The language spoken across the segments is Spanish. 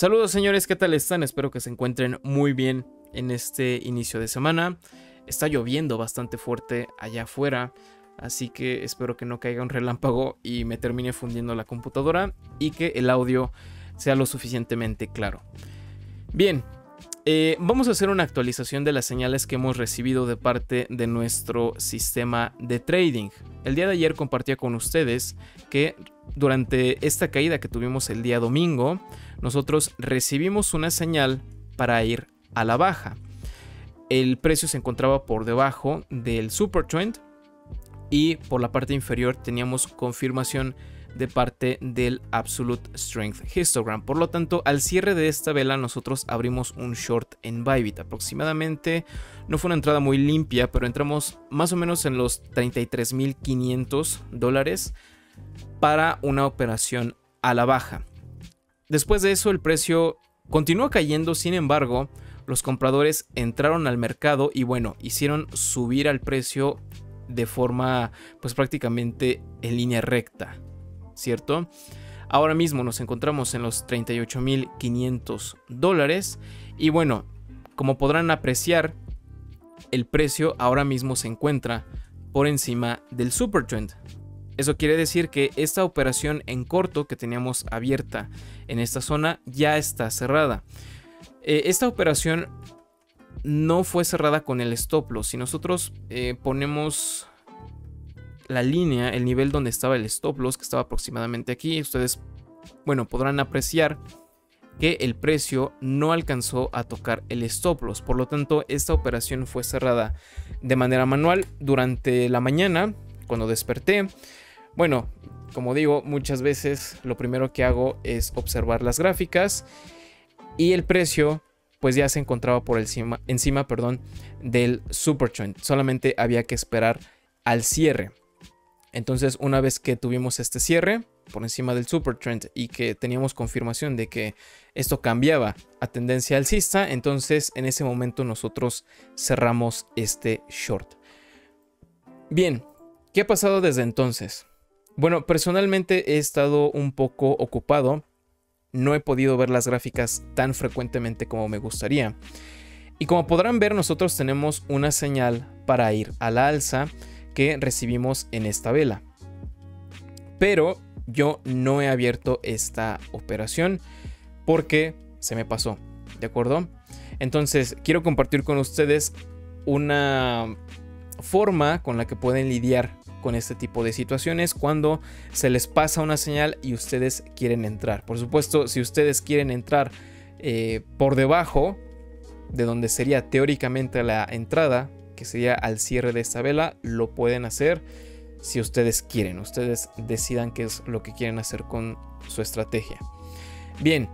Saludos señores, ¿qué tal están? Espero que se encuentren muy bien en este inicio de semana. Está lloviendo bastante fuerte allá afuera, así que espero que no caiga un relámpago y me termine fundiendo la computadora y que el audio sea lo suficientemente claro. Bien, vamos a hacer una actualización de las señales que hemos recibido de parte de nuestro sistema de trading. El día de ayer compartía con ustedes que durante esta caída que tuvimos el día domingo, nosotros recibimos una señal para ir a la baja. El precio se encontraba por debajo del Super Trend y por la parte inferior teníamos confirmación de parte del Absolute Strength Histogram. Por lo tanto, al cierre de esta vela nosotros abrimos un short en Bybit aproximadamente. No fue una entrada muy limpia, pero entramos más o menos en los $33,500 para una operación a la baja. Después de eso el precio continuó cayendo, sin embargo los compradores entraron al mercado y bueno, hicieron subir al precio de forma pues prácticamente en línea recta, ¿cierto? Ahora mismo nos encontramos en los $38,500 y bueno, como podrán apreciar, el precio ahora mismo se encuentra por encima del Super Trend. Eso quiere decir que esta operación en corto que teníamos abierta en esta zona ya está cerrada. Esta operación no fue cerrada con el stop loss. Si nosotros ponemos la línea, el nivel donde estaba el stop loss, que estaba aproximadamente aquí, ustedes, bueno, podrán apreciar que el precio no alcanzó a tocar el stop loss. Por lo tanto, esta operación fue cerrada de manera manual durante la mañana cuando desperté. Bueno, como digo, muchas veces lo primero que hago es observar las gráficas y el precio pues ya se encontraba por encima del Super Trend. Solamente había que esperar al cierre. Entonces, una vez que tuvimos este cierre por encima del Super Trend y que teníamos confirmación de que esto cambiaba a tendencia alcista, entonces en ese momento nosotros cerramos este short. Bien, ¿qué ha pasado desde entonces? Bueno, personalmente he estado un poco ocupado. No he podido ver las gráficas tan frecuentemente como me gustaría. Y como podrán ver, nosotros tenemos una señal para ir a la alza que recibimos en esta vela. Pero yo no he abierto esta operación porque se me pasó, ¿de acuerdo? Entonces, quiero compartir con ustedes una forma con la que pueden lidiar con este tipo de situaciones cuando se les pasa una señal y ustedes quieren entrar. Por supuesto, si ustedes quieren entrar por debajo de donde sería teóricamente la entrada, que sería al cierre de esta vela, lo pueden hacer si ustedes quieren. Ustedes decidan qué es lo que quieren hacer con su estrategia. Bien,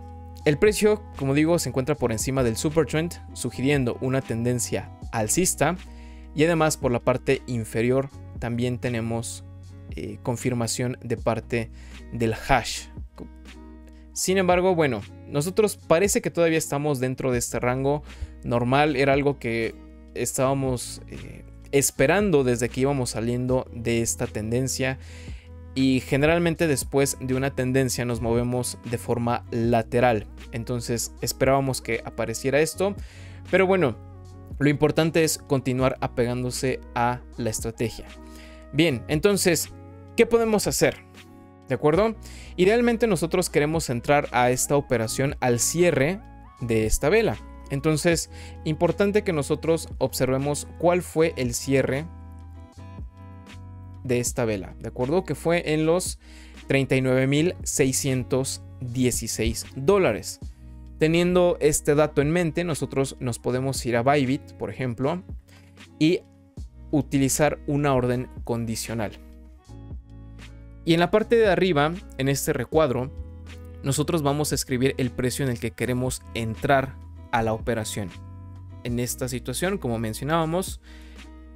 el precio, como digo, se encuentra por encima del Super Trend, sugiriendo una tendencia alcista. Y además por la parte inferior también tenemos confirmación de parte del hash. Sin embargo, bueno, nosotros parece que todavía estamos dentro de este rango normal. Era algo que estábamos esperando desde que íbamos saliendo de esta tendencia. Y generalmente después de una tendencia nos movemos de forma lateral. Entonces esperábamos que apareciera esto. Pero bueno, lo importante es continuar apegándose a la estrategia. Bien, entonces, ¿qué podemos hacer? ¿De acuerdo? Idealmente nosotros queremos entrar a esta operación al cierre de esta vela. Entonces, importante que nosotros observemos cuál fue el cierre de esta vela. ¿De acuerdo? Que fue en los $39,616. Teniendo este dato en mente, nosotros nos podemos ir a Bybit, por ejemplo, y utilizar una orden condicional. Y en la parte de arriba, en este recuadro, nosotros vamos a escribir el precio en el que queremos entrar a la operación. En esta situación, como mencionábamos,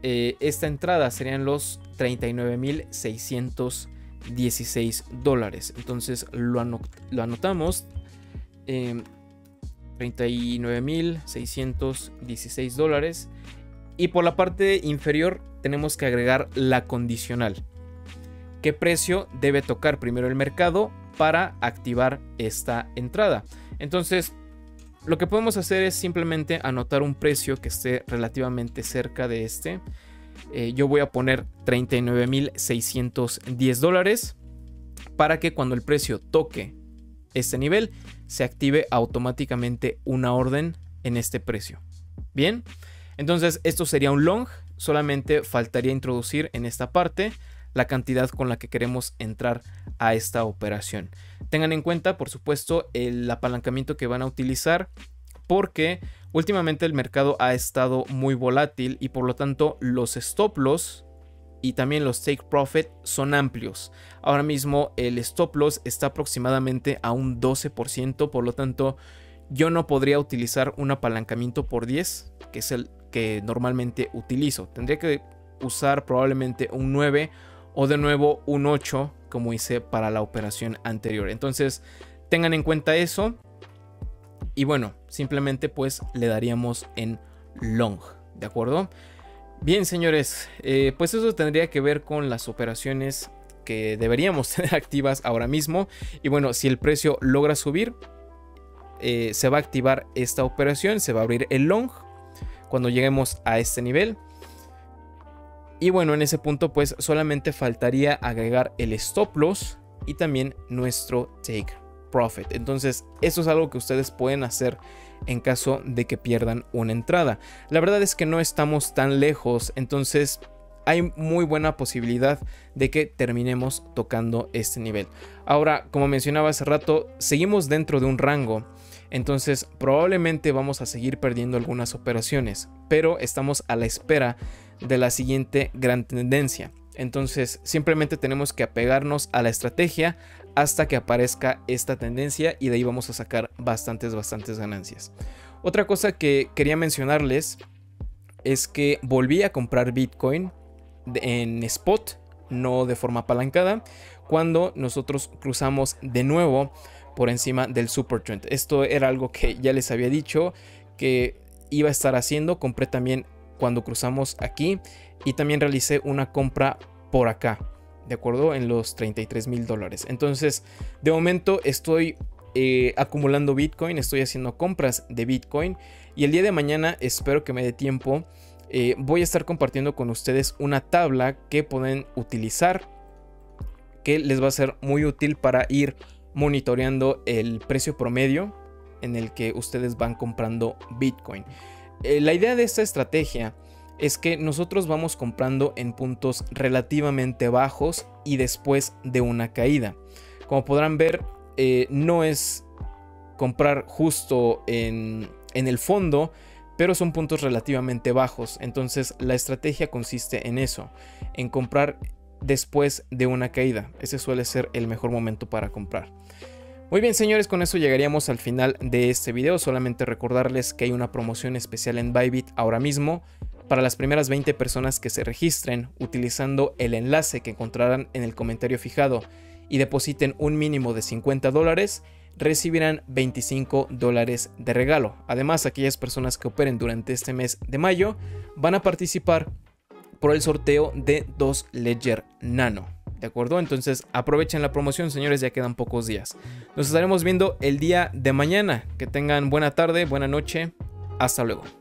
esta entrada serían los $39,616. Entonces lo anotamos. 39,616 dólares, y por la parte inferior tenemos que agregar la condicional. ¿Qué precio debe tocar primero el mercado para activar esta entrada? Entonces, lo que podemos hacer es simplemente anotar un precio que esté relativamente cerca de este. Yo voy a poner $39,610 para que cuando el precio toque este nivel se active automáticamente una orden en este precio. Bien, entonces esto sería un long. Solamente faltaría introducir en esta parte la cantidad con la que queremos entrar a esta operación. Tengan en cuenta, por supuesto, el apalancamiento que van a utilizar, porque últimamente el mercado ha estado muy volátil y por lo tanto los stop loss y también los take profit son amplios. Ahora mismo el stop loss está aproximadamente a un 12%, por lo tanto yo no podría utilizar un apalancamiento por 10, que es el que normalmente utilizo. Tendría que usar probablemente un 9 o de nuevo un 8 como hice para la operación anterior. Entonces tengan en cuenta eso y bueno, simplemente pues le daríamos en long, ¿de acuerdo? Bien, señores, pues eso tendría que ver con las operaciones que deberíamos tener activas ahora mismo. Y bueno, si el precio logra subir, se va a activar esta operación, se va a abrir el long cuando lleguemos a este nivel. Y bueno, en ese punto pues solamente faltaría agregar el stop loss y también nuestro take profit. Entonces eso es algo que ustedes pueden hacer en caso de que pierdan una entrada. La verdad es que no estamos tan lejos, entonces hay muy buena posibilidad de que terminemos tocando este nivel. Ahora, como mencionaba hace rato, seguimos dentro de un rango. Entonces probablemente vamos a seguir perdiendo algunas operaciones, pero estamos a la espera de la siguiente gran tendencia. Entonces simplemente tenemos que apegarnos a la estrategia hasta que aparezca esta tendencia y de ahí vamos a sacar bastantes ganancias. Otra cosa que quería mencionarles es que volví a comprar Bitcoin en spot, no de forma apalancada, cuando nosotros cruzamos de nuevo por encima del Super Trend. Esto era algo que ya les había dicho que iba a estar haciendo. Compré también cuando cruzamos aquí y también realicé una compra por acá, de acuerdo, en los $33,000. Entonces de momento estoy acumulando Bitcoin, estoy haciendo compras de Bitcoin y el día de mañana, espero que me dé tiempo, voy a estar compartiendo con ustedes una tabla que pueden utilizar, que les va a ser muy útil para ir monitoreando el precio promedio en el que ustedes van comprando Bitcoin. La idea de esta estrategia es que nosotros vamos comprando en puntos relativamente bajos y después de una caída. Como podrán ver, no es comprar justo en el fondo, pero son puntos relativamente bajos. Entonces la estrategia consiste en eso, en comprar después de una caída. Ese suele ser el mejor momento para comprar. Muy bien, señores, con eso llegaríamos al final de este video. Solamente recordarles que hay una promoción especial en Bybit ahora mismo para las primeras 20 personas que se registren utilizando el enlace que encontrarán en el comentario fijado y depositen un mínimo de $50, recibirán $25 de regalo. Además, aquellas personas que operen durante este mes de mayo van a participar por el sorteo de 2 Ledger Nano, ¿de acuerdo? Entonces aprovechen la promoción, señores, ya quedan pocos días. Nos estaremos viendo el día de mañana. Que tengan buena tarde, buena noche, hasta luego.